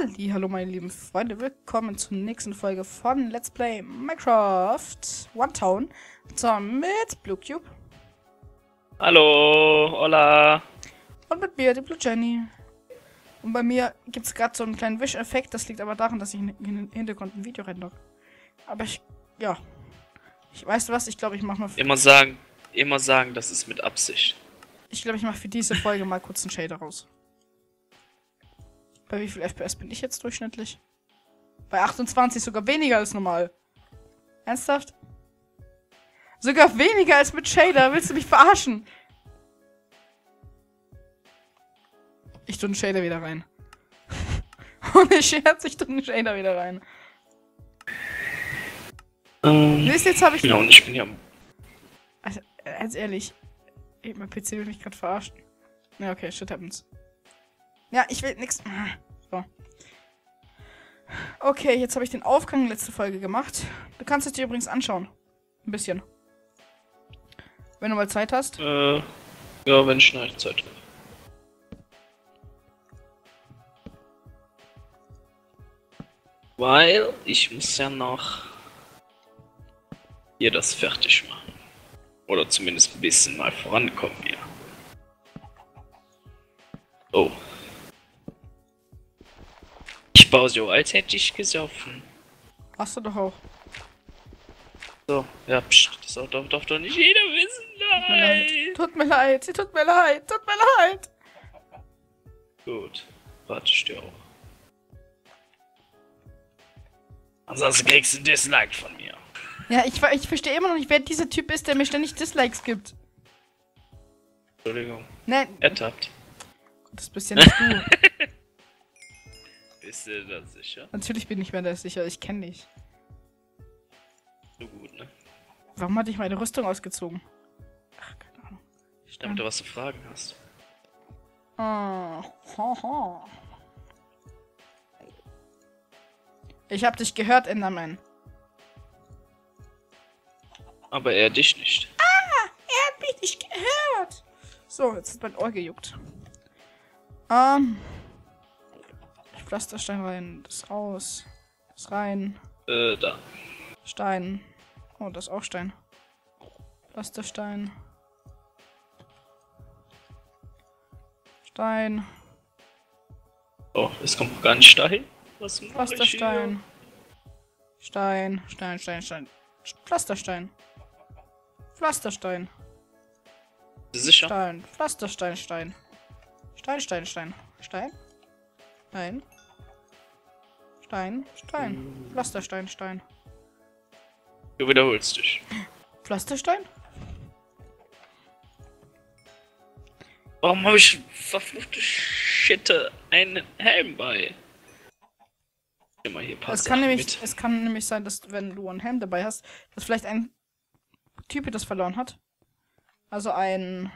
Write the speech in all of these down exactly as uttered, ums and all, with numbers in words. Hallihallo meine lieben Freunde, willkommen zur nächsten Folge von Let's Play Minecraft One Town. Und zwar mit BlueCube. Hallo, hola. Und mit mir, die BlueJenny. Und bei mir gibt es gerade so einen kleinen Wisch-Effekt, das liegt aber daran, dass ich im Hintergrund ein Video rendere. Aber ich, ja. Ich weiß was, ich glaube ich mache mal... Für immer sagen, immer sagen, das ist mit Absicht. Ich glaube ich mache für diese Folge mal kurz einen Shader raus. Bei wie viel F P S bin ich jetzt durchschnittlich? Bei achtundzwanzig, sogar weniger als normal. Ernsthaft? Sogar weniger als mit Shader, willst du mich verarschen? Ich tue einen Shader wieder rein. Ohne Scherz, ich tue einen Shader wieder rein. Ähm, Siehst, jetzt habe ich... Genau, und ich bin ja... Also, ganz ehrlich. Ey, mein P C will mich gerade verarschen. Ja, okay, shit happens. Ja, ich will nix. So. Okay, jetzt habe ich den Aufgang letzte Folge gemacht. Du kannst es dir übrigens anschauen. Ein bisschen. Wenn du mal Zeit hast. Äh, ja, wenn ich schnell Zeit habe. Weil ich muss ja noch hier das fertig machen. Oder zumindest ein bisschen mal vorankommen hier. Oh. Ich baue so, als hätte ich gesoffen. Hast du doch auch. So, ja, pst, das darf, darf doch nicht jeder wissen. Nein! Tut mir leid, sie tut mir leid, tut mir leid! Gut, warte, ich dir auch. Ansonsten kriegst du ein Dislike von mir. Ja, ich, ich verstehe immer noch nicht, wer dieser Typ ist, der mir ständig Dislikes gibt. Entschuldigung. Nein. Ertappt. Das bist ja nicht du. Bist du da sicher? Natürlich bin ich mir da sicher, ich kenne dich. So gut, ne? Warum hatte ich meine Rüstung ausgezogen? Ach, keine Ahnung. Ich dachte, ja. Was du Fragen hast. Ah, haha. Ich hab dich gehört, Enderman. Aber er dich nicht. Ah, er hat mich nicht gehört. So, jetzt ist mein Ohr gejuckt. Ähm... Pflasterstein rein, das raus, das rein. Äh, da. Stein. Oh, das ist auch Stein. Pflasterstein. Stein. Oh, es kommt gar nicht Stein. Was Pflasterstein. Stein, Stein, Stein, Stein. Pflasterstein. Pflasterstein. Sicher? Stein, Pflasterstein, Stein. Stein, Stein, Stein. Stein? Nein. Stein, Stein, Pflasterstein, Stein. Du wiederholst dich. Pflasterstein? Warum habe ich verfluchte Schitte einen Helm bei? Immer hier passt. Es kann nämlich, es kann nämlich sein, dass wenn du einen Helm dabei hast, dass vielleicht ein Typ das verloren hat. Also ein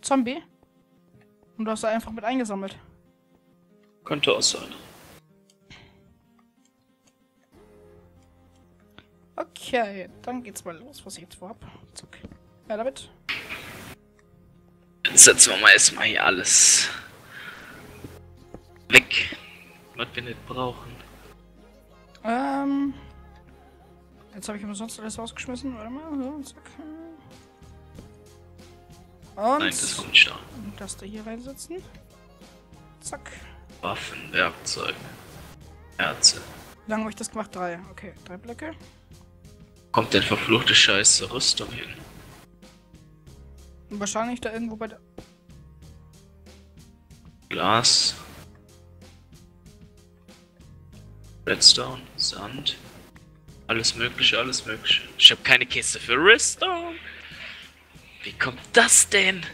Zombie. Und du hast er einfach mit eingesammelt. Könnte auch sein. Okay, dann geht's mal los, was ich jetzt vorhab. Zuck. Ja, damit. Jetzt setzen wir mal erstmal hier alles weg, was wir nicht brauchen. Ähm. Jetzt habe ich immer sonst alles rausgeschmissen. Warte mal, so, zack. Und nein, das kommt nicht an. Das da hier reinsetzen. Zack. Waffen, Werkzeug, Herze. Wie lange habe ich das gemacht? Drei. Okay, drei Blöcke. Kommt denn verfluchte Scheiße Rüstung hin? Wahrscheinlich da irgendwo bei der... Glas. Redstone, Sand. Alles mögliche, alles mögliche. Ich habe keine Kiste für Redstone. Wie kommt das denn?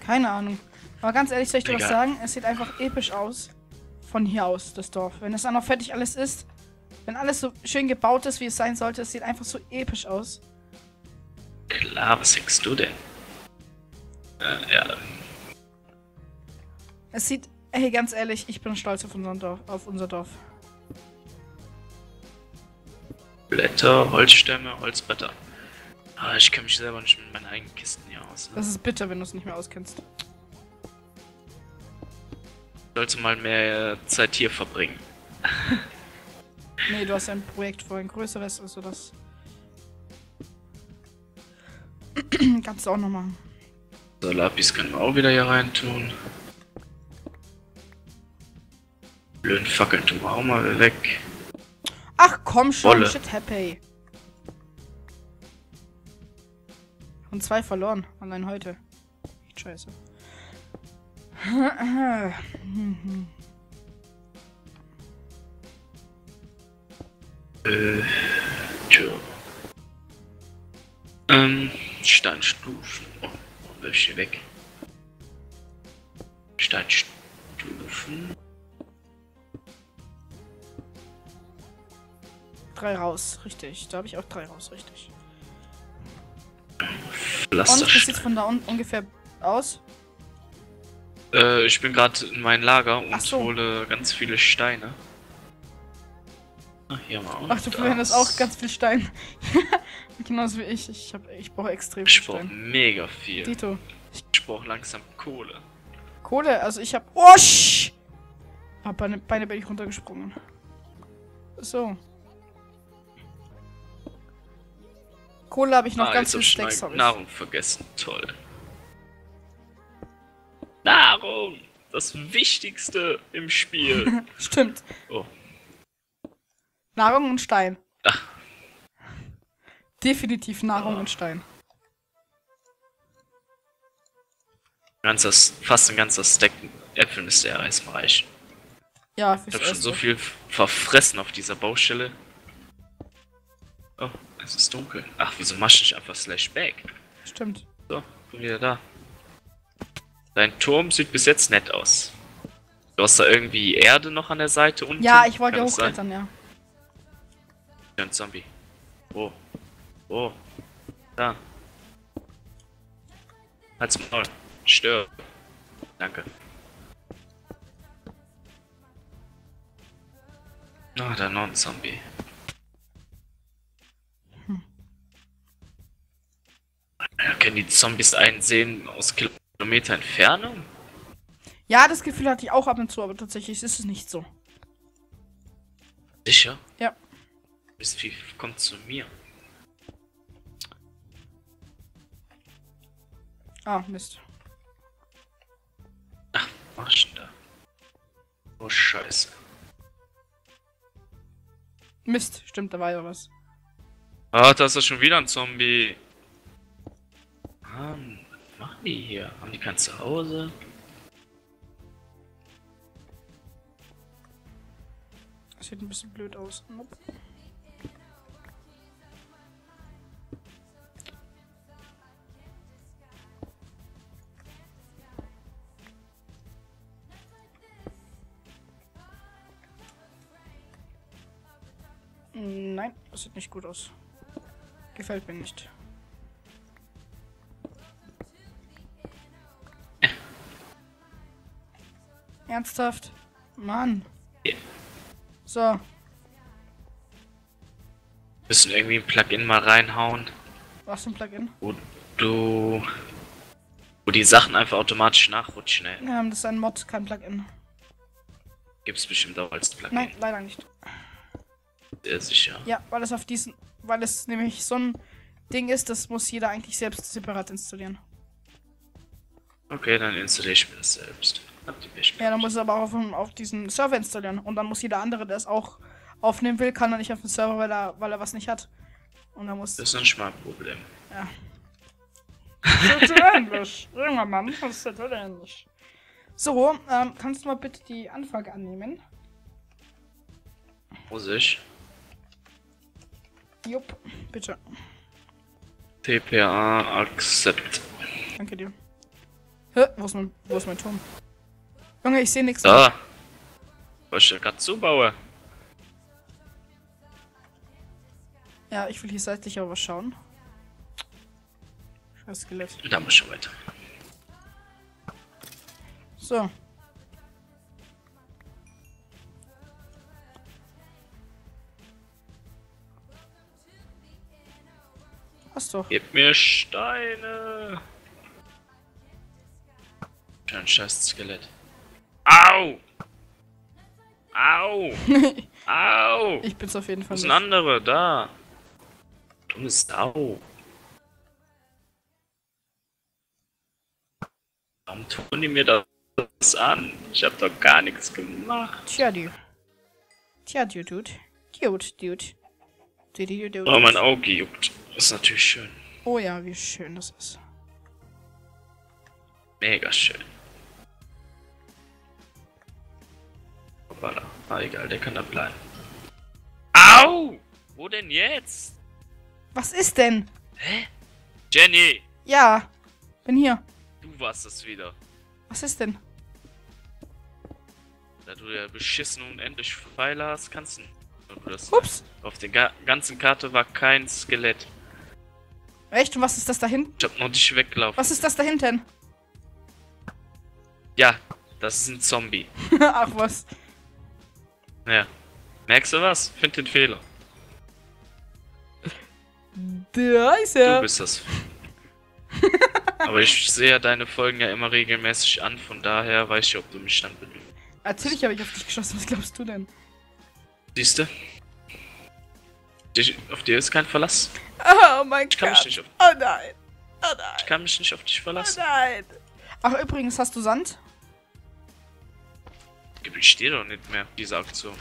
Keine Ahnung. Aber ganz ehrlich, soll ich dir was sagen? Es sieht einfach episch aus. Von hier aus, das Dorf. Wenn es dann noch fertig alles ist, wenn alles so schön gebaut ist, wie es sein sollte, es sieht einfach so episch aus. Klar, was denkst du denn? Äh, ja. Es sieht, hey, ganz ehrlich, ich bin stolz auf, unseren Dorf, auf unser Dorf. Blätter, Holzstämme, Holzbretter. Ah, ich kenne mich selber nicht mit meinen eigenen Kisten hier aus. Ne? Das ist bitter, wenn du es nicht mehr auskennst. sollte mal mehr Zeit hier verbringen. Nee, du hast ein Projekt vor, ein größeres, also das kannst du auch noch machen. So, Lapis können wir auch wieder hier rein tun. Blöden Fackeln tun wir auch mal weg. Ach komm schon, Wolle. Shit happy. Und zwei verloren, allein heute. Echt scheiße. Äh, tja. Ähm, Steinstufen. Oh, welche weg. Steinstufen. Drei raus, richtig. Da habe ich auch drei raus, richtig. Pflaster. Und wie sieht es von da unten ungefähr aus? Äh, ich bin gerade in meinem Lager und so. Hole ganz viele Steine. Hier mal. Ach, du verwendest auch ganz viel Stein. Genauso wie ich. Ich, hab, ich brauche extrem viel Stein. Ich brauche mega viel. Dito. Ich brauche langsam Kohle. Kohle? Also ich habe... Oh, sch! Ah, Beine, Beine bin ich runtergesprungen. So. Kohle habe ich noch ah, ganz viel Stacks. Nahrung vergessen. Toll. Nahrung! Das Wichtigste im Spiel. Stimmt. Oh. Nahrung und Stein. Ach. Definitiv Nahrung oh. und Stein. Ein ganzer, fast ein ganzer Stack Äpfel müsste ja erstmal reichen. Ja, ich habe schon so viel verfressen auf dieser Baustelle. Oh, es ist dunkel. Ach, wieso machst du einfach Slashback? Stimmt. So, bin wieder da. Dein Turm sieht bis jetzt nett aus. Du hast da irgendwie Erde noch an der Seite unten. Ja, ich wollte ja hochklettern, ja. Ein Zombie. Oh. Oh. Da. Halt's Maul. Stirb. Danke. Na, da noch ein Zombie. Hm. Ja, können die Zombies einen sehen aus Kilometer Entfernung? Ja, das Gefühl hatte ich auch ab und zu, aber tatsächlich ist es nicht so. Sicher? Ja. Viel kommt zu mir. Ah, Mist. Ach, machst du da? Oh, Scheiße. Mist, stimmt, da war ja was. Ah, da ist ja schon wieder ein Zombie. Ah, was machen die hier? Haben die kein Zuhause? Das sieht ein bisschen blöd aus. Nein, das sieht nicht gut aus. Gefällt mir nicht. Äh. Ernsthaft? Mann. Yeah. So. Wir müssen irgendwie ein Plugin mal reinhauen. Was für ein Plugin? Wo du... Wo die Sachen einfach automatisch nachrutschen, ey. Ja, das ist ein Mod, kein Plugin. Gibt's bestimmt auch als Plugin. Nein, leider nicht. Sehr sicher. Ja, weil es auf diesen, weil es nämlich so ein Ding ist, das muss jeder eigentlich selbst separat installieren. Okay, dann installiere ich mir das selbst. Ja, dann muss es aber auch auf, auf diesen Server installieren und dann muss jeder andere, der es auch aufnehmen will, kann er nicht auf den Server, weil er, weil er was nicht hat. Und dann muss. Das ist ein Schmalproblem. Ja. Englisch. Junger Mann, das ist Englisch. So, ähm, kannst du mal bitte die Anfrage annehmen? Muss ich? Jupp, bitte. T P A accept. Danke dir. Hä? Wo ist mein, wo ist mein Turm? Junge, ich sehe nichts. Da! Was ich da gerade zubaue. Ja, ich will hier seitlich aber was schauen. Scheiß Skelett. Da muss ich schon weiter. So. Hast du. Gib mir Steine! Ein scheiß Skelett. Au! Au! Au! Ich bin's auf jeden Fall nicht. Das ist ein anderer, da! Dumme Sau! Warum tun die mir das an? Ich hab doch gar nichts gemacht! Tja, du. Tja, du, Dude. Cute, Dude. Du, du, du, du. Oh, mein Auge juckt. Das ist natürlich schön. Oh ja, wie schön das ist. Mega schön. Ah, egal, der kann da bleiben. Au! Wo denn jetzt? Was ist denn? Hä? Jenny! Ja, bin hier. Du warst es wieder. Was ist denn? Da du ja beschissen unendlich Pfeile hast, kannst du das. Ups! Auf der ga ganzen Karte war kein Skelett. Echt? Und was ist das da hinten? Ich hab noch nicht weggelaufen. Was ist das da hinten? Ja, das ist ein Zombie. Ach was. Ja. Merkst du was? Find den Fehler. Da ist er. Du bist das. Aber ich sehe ja deine Folgen ja immer regelmäßig an, von daher weiß ich, ob du mich dann belügst. Natürlich habe ich auf dich geschossen, was glaubst du denn? Siehst du? Auf dir ist kein Verlass. Oh mein Gott. Ich kann mich nicht auf dich verlassen. Oh nein. Oh nein. Ich kann mich nicht auf dich verlassen. Oh nein. Ach übrigens, hast du Sand? Ich stehe doch nicht mehr, diese Aktion.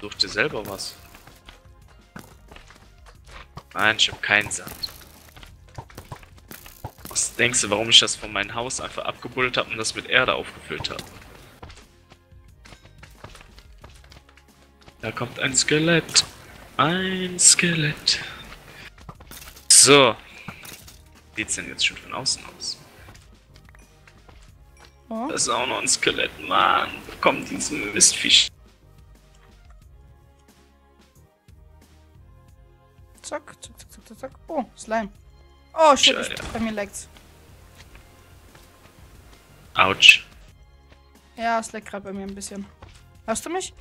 Such dir selber was. Nein, ich habe keinen Sand. Was denkst du, warum ich das von meinem Haus einfach abgebuddelt habe und das mit Erde aufgefüllt habe? Da kommt ein Skelett. Ein Skelett. So. Wie sieht's denn jetzt schon von außen aus? Das ist auch noch ein Skelett, Mann. Bekommt diesen Mistfisch. Zack, zack, zack, zack, zack. Oh, Slime. Oh, shit, ja, ich, ja. Bei mir lag's. Autsch. Ja, es laggt gerade bei mir ein bisschen. Hörst du mich?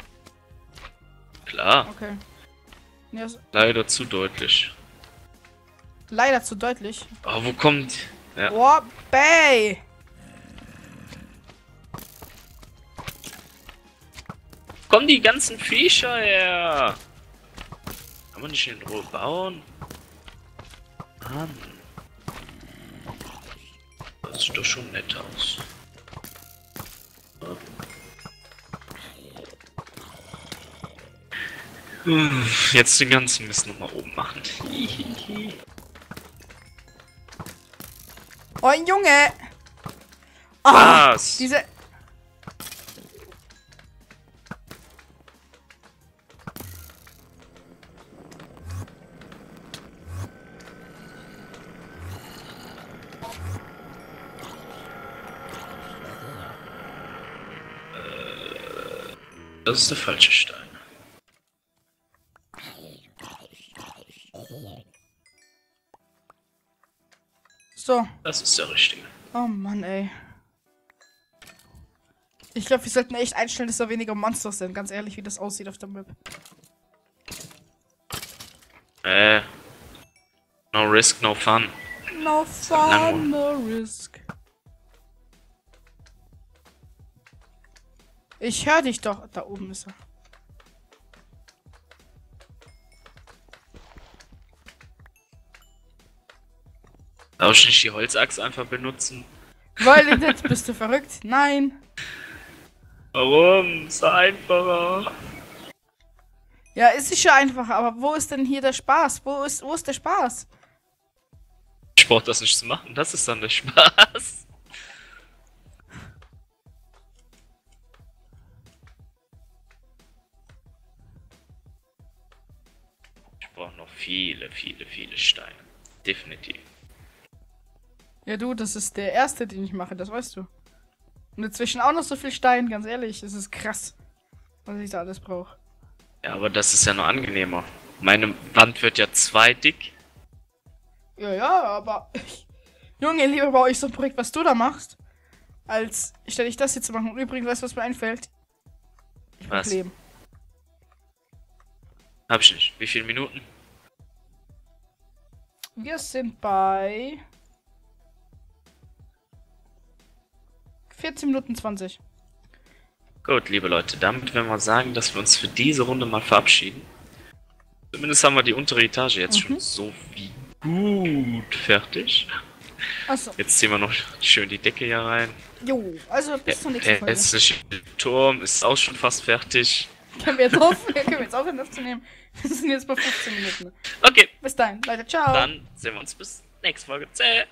Klar. Okay. Ja, so. Leider zu deutlich. Leider zu deutlich? Oh, wo kommt... Ja. Oh, bay! Kommen die ganzen Viecher her? Kann man nicht in Ruhe bauen? Mann. Das sieht doch schon nett aus. Jetzt den ganzen Mist nochmal oben machen. Oh, Junge! Oh, was? Diese... Das ist der falsche Stein. So. Das ist der richtige. Oh Mann, ey. Ich glaube, wir sollten echt einstellen, dass da weniger Monster sind. Ganz ehrlich, wie das aussieht auf der Map. Äh. No risk, no fun. No fun, no risk. Ich höre dich doch. Da oben ist er. Darf ich nicht die Holzachse einfach benutzen? Weil jetzt bist du verrückt? Nein. Warum? Ist einfacher. Ja, ist sicher einfacher, aber wo ist denn hier der Spaß? Wo ist, wo ist der Spaß? Ich brauche das nicht zu machen, das ist dann der Spaß. Viele, viele, viele Steine. Definitiv. Ja du, das ist der erste, den ich mache, das weißt du. Und inzwischen auch noch so viel Stein, ganz ehrlich. Es ist krass, was ich da alles brauche. Ja, aber das ist ja noch angenehmer. Meine Wand wird ja zwei dick. Ja, ja, aber... Ich, Junge, lieber bei euch so ein Projekt, was du da machst, als statt ich das hier zu machen. Und übrigens, weißt du, was mir einfällt? Ich was? Problem. Hab ich nicht. Wie viele Minuten? Wir sind bei vierzehn Minuten zwanzig. Gut, liebe Leute, damit werden wir sagen, dass wir uns für diese Runde mal verabschieden. Zumindest haben wir die untere Etage jetzt mhm. schon so wie gut fertig. Achso. Jetzt ziehen wir noch schön die Decke hier rein. Jo, also bis äh, zur nächsten Folge. Der hässliche Turm ist auch schon fast fertig. Können wir jetzt aufhören, können wir jetzt aufhören, das zu nehmen? Wir sind jetzt bei fünfzehn Minuten. Okay. Bis dahin, Leute, ciao. Dann sehen wir uns bis nächste Folge. Zäh.